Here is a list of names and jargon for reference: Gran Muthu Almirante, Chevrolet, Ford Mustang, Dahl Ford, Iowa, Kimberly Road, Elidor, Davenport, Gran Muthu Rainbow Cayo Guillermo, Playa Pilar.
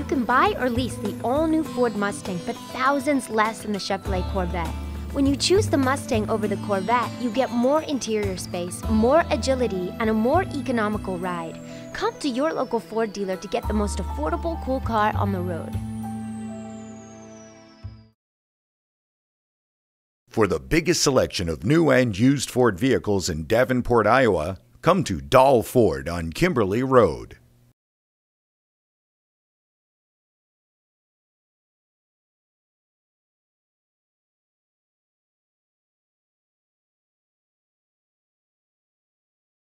You can buy or lease the all-new Ford Mustang for thousands less than the Chevrolet Corvette. When you choose the Mustang over the Corvette, you get more interior space, more agility, and a more economical ride. Come to your local Ford dealer to get the most affordable, cool car on the road. For the biggest selection of new and used Ford vehicles in Davenport, Iowa, come to Dahl Ford on Kimberly Road.